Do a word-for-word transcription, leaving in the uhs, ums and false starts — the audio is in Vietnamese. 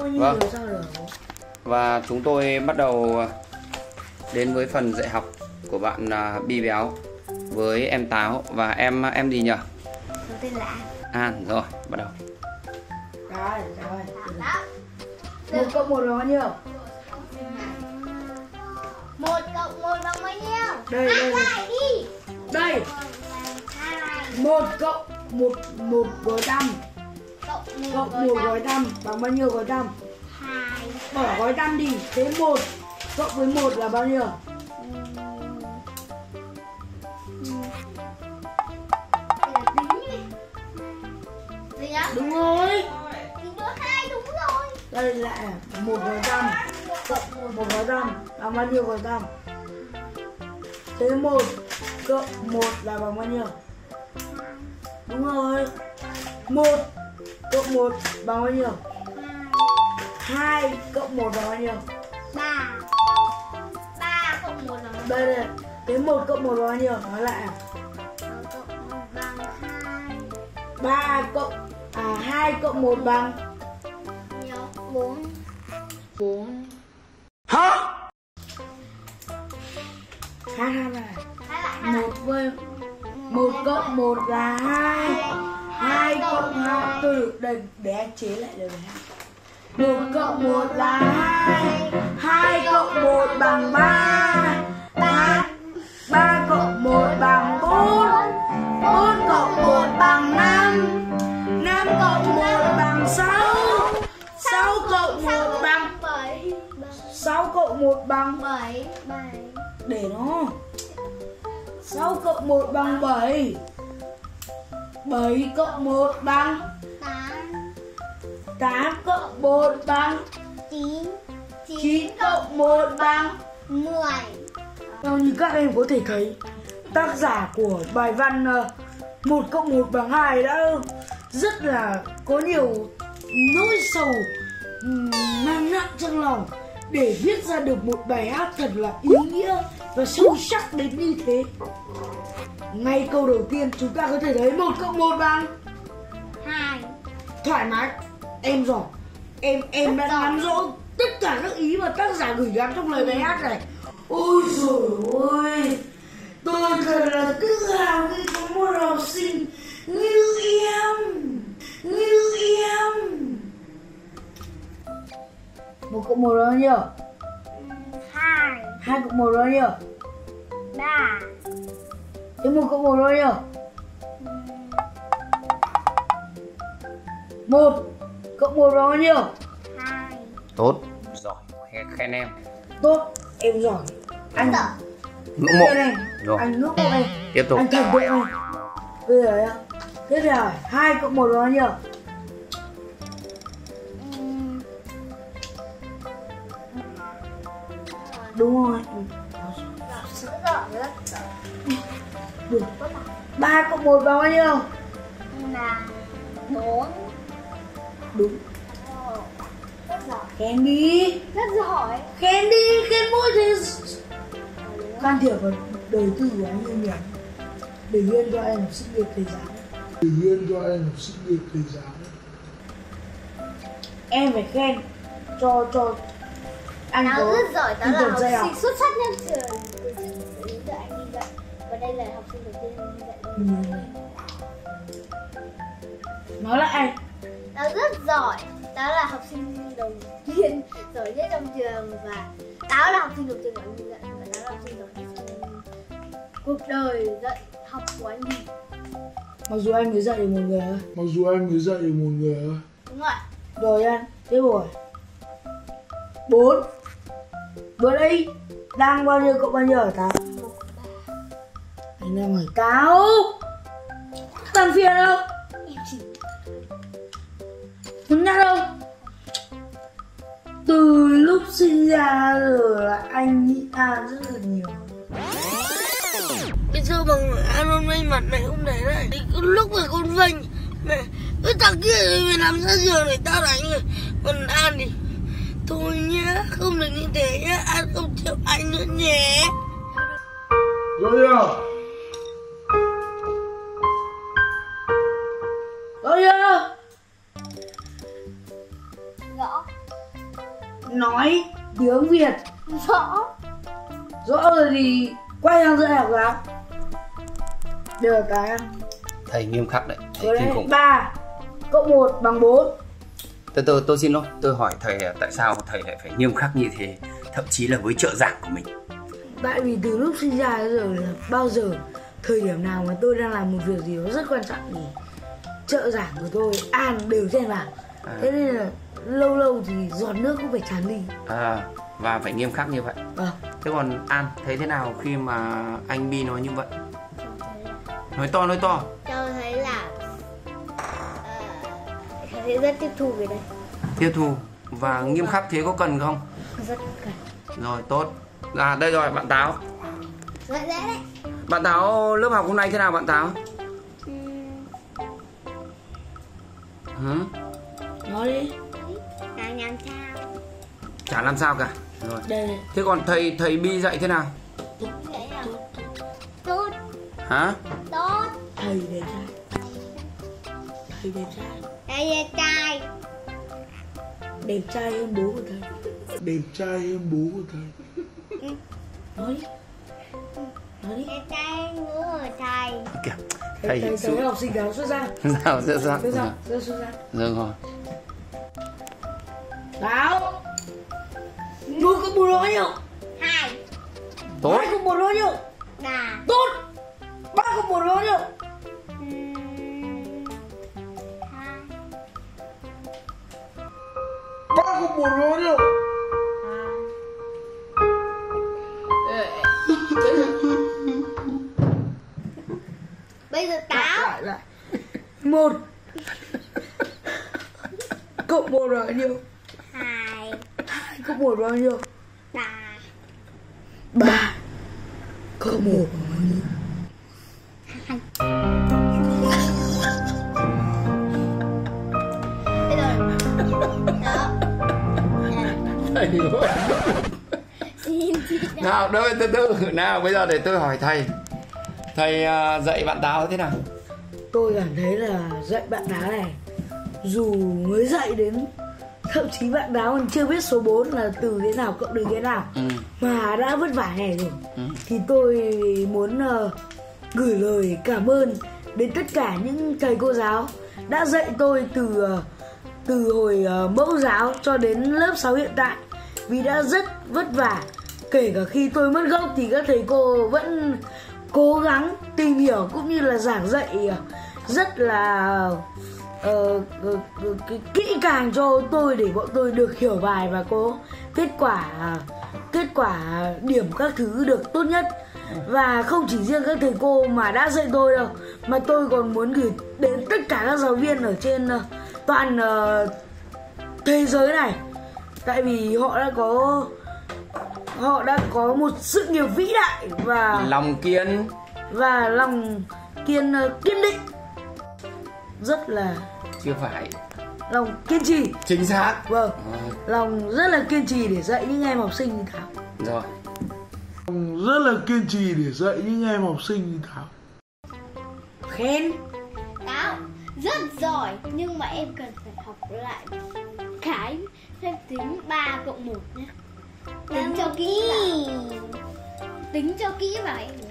Ôi, vâng. Và chúng tôi bắt đầu đến với phần dạy học của bạn Bi Béo với em Táo và em em gì nhỉ? Tôi tên là An. Rồi, bắt đầu. Rồi, rồi. Một cộng một là bao nhiêu? Một cộng một là bao nhiêu? Đây, đây. Đây. Một cộng một một gói tăm. Cộng một gói tăm bằng bao nhiêu gói tăm? Hai. Bỏ gói tăm đi, thế một cộng với một là bao nhiêu? Đúng rồi. Đây là một gói tăm cộng một gói tăm bằng bao nhiêu gói tăm? Thế một cộng một là bằng bao nhiêu? Đúng rồi. Một cộng một bằng bao nhiêu? Hai cộng một bằng bao nhiêu? Ba. Ba cộng một là bao nhiêu? Đây đây. Cái một cộng một là bao nhiêu? Nói lại. Ba cộng à hai cộng một bằng bốn. Bốn. Hả? Hai hai này. Một với một cộng một là hai. Hai cộng hai tôi được để, để anh chế lại được này. Một cộng một là hai. Hai cộng một bằng ba. Ba ba cộng một bằng bốn. Bốn cộng một bằng năm. Năm cộng một bằng sáu. Sáu cộng một bằng bảy. Sáu cộng một bằng bảy. Để nó. Sáu cộng một bằng bảy. Bảy cộng một bằng tám. Tám cộng một bằng chín. Chín cộng một bằng mười. Như các em có thể thấy, tác giả của bài văn một cộng một bằng hai đã rất là có nhiều nỗi sầu mang nặng trong lòng để viết ra được một bài hát thật là ý nghĩa và sâu sắc đến như thế. Ngay câu đầu tiên chúng ta có thể thấy một cộng một bằng hai. Thoải mái, em giỏi. Em em đã nắm rõ tất cả các ý mà tác giả gửi gắm trong lời bài hát này. Ôi trời ơi, tôi thật là tự hào khi có một học sinh như em, như em. Một cộng một là bao nhiêu? Hai. Hai cộng một là bao nhiêu? Ba. Thế một cộng một là bao nhiêu? Một cộng một là bao nhiêu? Hai. Tốt, giỏi, khen em. Tốt, em giỏi. Anh ngưỡng mộ. Rồi. Anh ngưỡng mộ này. Tiếp tục. Anh thần tượng này. Bây giờ tiếp theo hai cộng một là bao nhiêu? Đúng rồi. Ba cộng một bằng bao nhiêu? Là bốn. Đúng. Rất giỏi. Khen đi. Rất giỏi. Khen đi, khen mỗi thế. Can thiệp vào đời tư của anh như nhỉ? Để yên cho em học sinh được thầy giáo. Để yên cho em học sinh được thầy giáo. Em phải khen cho cho. Anh Táo rất giỏi, Táo là học sinh xuất sắc nhất trường từ giờ anh đi dạy. Và đây là học sinh đầu tiên anh đi dạy. Ừ. Nói lại anh. Táo rất giỏi, Táo là học sinh đầu tiên giỏi nhất trong trường. Và Táo là học sinh đầu tiên của anh đi dạy. Và Táo là học sinh đầu tiên trong cuộc đời dạy học của anh đi. Mặc dù anh mới dạy được một người thôi. Mặc dù anh mới dạy được một người thôi. Đúng rồi. Rồi anh, tiếp rồi. Bốn. Bữa đây đang bao nhiêu cộng bao nhiêu ở Táo? Anh đang hỏi Táo. Tàn phiền đâu? Em chỉ muốn nhắc đâu. Từ lúc sinh ra rồi là anh nghĩ An rất là nhiều. Bây giờ bằng An hôm nay mặt này không để đấy. Lúc mà con vênh này, cái thằng kia mày làm ra giường để tao đánh rồi. Còn An thì thôi nhá, không được như thế nhá, An không chịu anh nữa nhé. Rồi nhá. Rồi nhá. Rõ. nói tiếng Việt rõ rõ rồi thì quay sang dạy học giáo. Đều là cái thầy nghiêm khắc đấy, thầy kinh khủng. Ba cộng một bằng bốn. Tôi, tôi, tôi xin lỗi, tôi hỏi thầy tại sao thầy lại phải nghiêm khắc như thế, thậm chí là với trợ giảng của mình. Tại vì từ lúc sinh ra đến giờ là bao giờ thời điểm nào mà tôi đang làm một việc gì đó rất quan trọng thì trợ giảng của tôi an đều trên vào. À. Thế nên là lâu lâu thì giọt nước cũng phải tràn đi. À, và phải nghiêm khắc như vậy. À. Thế còn An thấy thế nào khi mà anh Bi nói như vậy? Nói to nói to. Cháu thấy là cháu uh, thấy rất tiếp thu về đây. Tiếp thu và ừ, nghiêm khắc thế có cần không? Rất cần. Rồi tốt. À đây rồi bạn Táo. Rất dễ đấy. Bạn Táo lớp học hôm nay thế nào bạn Táo? Ừ. Hả? Nói đi. Chả làm sao. Chả làm sao cả. Rồi. Đây. Thế còn thầy thầy Bi dạy thế nào? Tốt. Tốt. Hả? Tốt. Thầy đẹp trai. Thầy đẹp trai. Thầy đẹp trai. Đẹp trai hơn bố của thầy. Đẹp trai hơn bố của thầy. Nói đi. Nói đi. Đẹp trai hơn bố của thầy. Kìa. Thầy thầy thầy học sinh giáo xuất ra. Giáo xuất ra. Giáo xuất ra. Được rồi. Táo. Một cái bù lỗ nhiều. Hai. Tốt. Hai cái bù lỗ nhiều. Ba. Tốt. Ba cái bù lỗ nhiều. Hai. Ba cái bù lỗ nhiều. Bây giờ Táo. Một. Cộng bù lỗ nhiều. Hai. Có một bao nhiêu? Ba. Ba. Có một bao nhiêu? Hai. Bây giờ đó. Nào, đợi từ từ. Nào, bây giờ để tôi hỏi thầy. Thầy dạy bạn Táo thế nào? Tôi cảm thấy là dạy bạn Táo này, dù mới dạy đến, thậm chí bạn Táo còn chưa biết số bốn là từ thế nào cộng từ thế nào, ừ. mà đã vất vả này rồi, ừ. thì tôi muốn uh, gửi lời cảm ơn đến tất cả những thầy cô giáo đã dạy tôi từ uh, từ hồi uh, mẫu giáo cho đến lớp sáu hiện tại, vì đã rất vất vả. Kể cả khi tôi mất gốc thì các thầy cô vẫn cố gắng tìm hiểu cũng như là giảng dạy rất là Ờ, kỹ càng cho tôi để bọn tôi được hiểu bài và có kết quả kết quả điểm các thứ được tốt nhất. Và không chỉ riêng các thầy cô mà đã dạy tôi đâu, mà tôi còn muốn gửi đến tất cả các giáo viên ở trên toàn uh, thế giới này, tại vì họ đã có họ đã có một sự nghiệp vĩ đại và lòng kiên và lòng kiên uh, kiên định, rất là chưa phải lòng kiên trì. Chính xác. Vâng. À. Lòng rất là kiên trì để dạy những em học sinh như Thảo. Rồi. Lòng rất là kiên trì để dạy những em học sinh như Thảo. Khen. Thảo rất giỏi nhưng mà em cần phải học lại cái phép tính ba cộng một nhé. Tính cho kỹ. Tính cho kỹ vào em.